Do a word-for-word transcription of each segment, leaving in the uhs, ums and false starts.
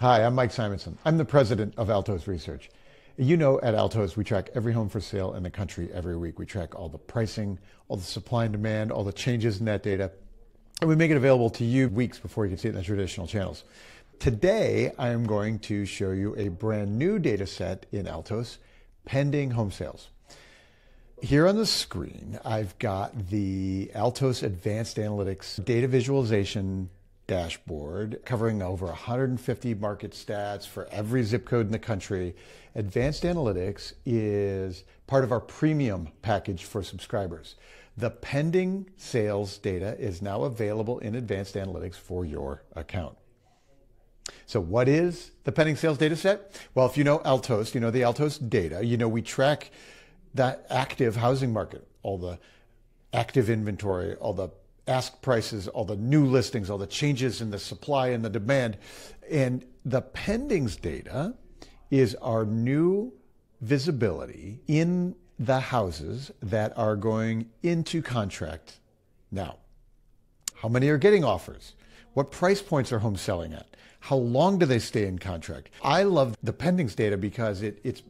Hi, I'm Mike Simonsen. I'm the president of Altos Research. You know, at Altos, we track every home for sale in the country every week. We track all the pricing, all the supply and demand, all the changes in that data, and we make it available to you weeks before you can see it in the traditional channels. Today, I am going to show you a brand new data set in Altos, pending home sales. Here on the screen, I've got the Altos Advanced Analytics Data Visualization dashboard covering over one hundred fifty market stats for every zip code in the country. Advanced Analytics is part of our premium package for subscribers. The pending sales data is now available in Advanced Analytics for your account. So what is the pending sales data set? Well, if you know Altos, you know the Altos data, you know we track the active housing market, all the active inventory, all the ask prices, all the new listings, all the changes in the supply and the demand. And the pendings data is our new visibility in the houses that are going into contract now. How many are getting offers? What price points are homes selling at? How long do they stay in contract? I love the pendings data because it, it's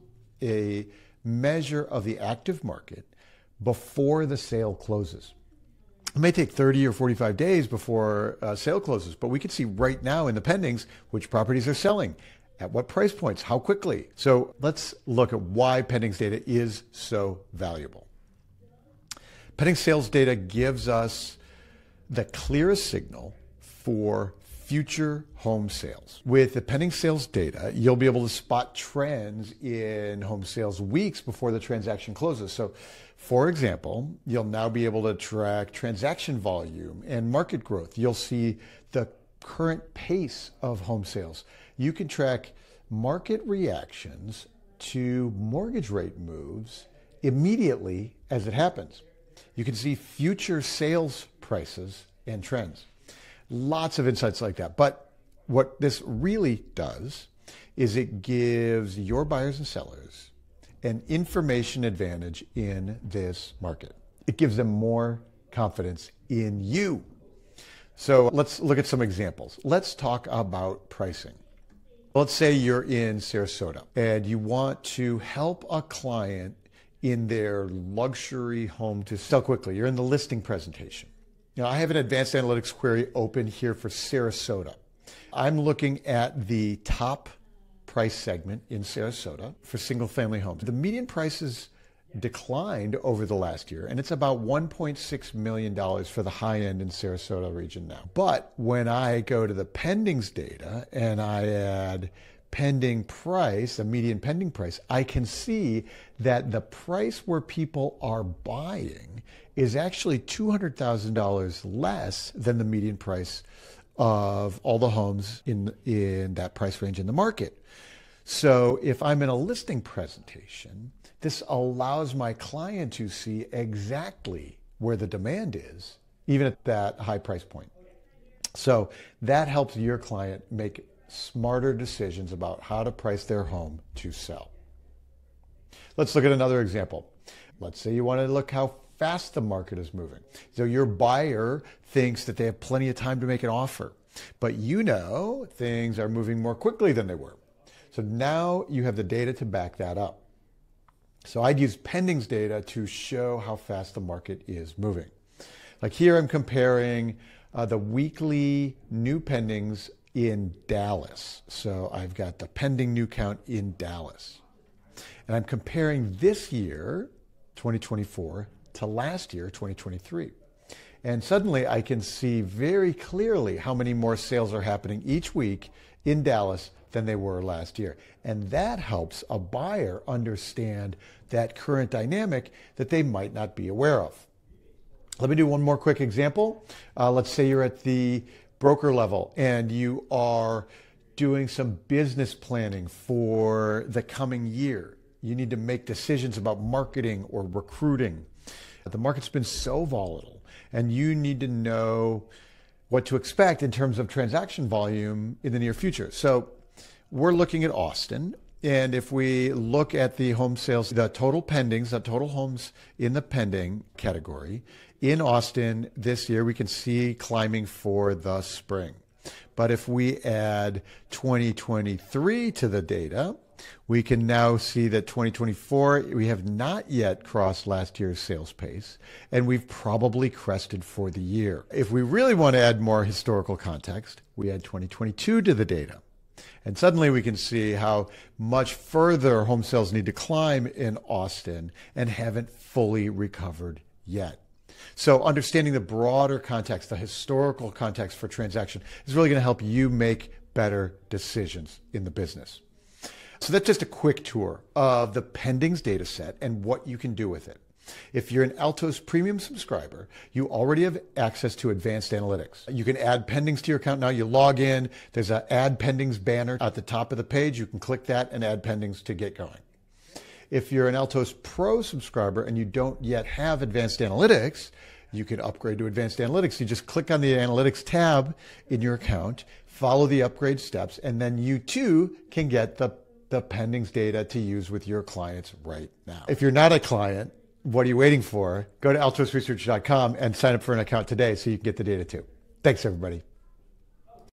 a measure of the active market before the sale closes. It may take thirty or forty-five days before uh, sale closes, but we can see right now in the pendings which properties are selling, at what price points, how quickly. So let's look at why pendings data is so valuable. Pending sales data gives us the clearest signal for future home sales. With the pending sales data, you'll be able to spot trends in home sales weeks before the transaction closes. So, for example, you'll now be able to track transaction volume and market growth. You'll see the current pace of home sales. You can track market reactions to mortgage rate moves immediately as it happens. You can see future sales prices and trends. Lots of insights like that. But what this really does is it gives your buyers and sellers an information advantage in this market. It gives them more confidence in you. So let's look at some examples. Let's talk about pricing. Let's say you're in Sarasota and you want to help a client in their luxury home to sell quickly. You're in the listing presentation. Now, I have an advanced analytics query open here for Sarasota. I'm looking at the top price segment in Sarasota for single family homes. The median prices declined over the last year, and it's about one point six million dollars for the high end in Sarasota region now. But when I go to the pendings data and I add pending price, the median pending price, I can see that the price where people are buying is actually two hundred thousand dollars less than the median price of all the homes in, in that price range in the market. So if I'm in a listing presentation, this allows my client to see exactly where the demand is, even at that high price point. So that helps your client make smarter decisions about how to price their home to sell. Let's look at another example. Let's say you want to look how fast the market is moving. So your buyer thinks that they have plenty of time to make an offer, but you know things are moving more quickly than they were. So now you have the data to back that up. So I'd use pendings data to show how fast the market is moving. Like here I'm comparing uh, the weekly new pendings in Dallas. So I've got the pending new count in Dallas. And I'm comparing this year, twenty twenty-four, to last year, twenty twenty-three. And suddenly I can see very clearly how many more sales are happening each week in Dallas than they were last year. And that helps a buyer understand that current dynamic that they might not be aware of. Let me do one more quick example. Uh, let's say you're at the broker level and you are doing some business planning for the coming year. You need to make decisions about marketing or recruiting. The market's been so volatile and you need to know what to expect in terms of transaction volume in the near future. So we're looking at Austin, and if we look at the home sales, the total pendings, the total homes in the pending category in Austin this year, we can see climbing for the spring. But if we add twenty twenty-three to the data, we can now see that twenty twenty-four, we have not yet crossed last year's sales pace, and we've probably crested for the year. If we really want to add more historical context, we add twenty twenty-two to the data. And suddenly we can see how much further home sales need to climb in Austin and haven't fully recovered yet. So understanding the broader context, the historical context for transaction, is really going to help you make better decisions in the business. So that's just a quick tour of the Pendings data set and what you can do with it. If you're an Altos Premium subscriber, you already have access to advanced analytics. You can add pendings to your account now. You log in, there's an add pendings banner at the top of the page. You can click that and add pendings to get going. If you're an Altos Pro subscriber and you don't yet have advanced analytics, you can upgrade to advanced analytics. You just click on the analytics tab in your account, follow the upgrade steps, and then you too can get the the pendings data to use with your clients right now. If you're not a client, what are you waiting for? Go to altos research dot com and sign up for an account today so you can get the data too. Thanks, everybody.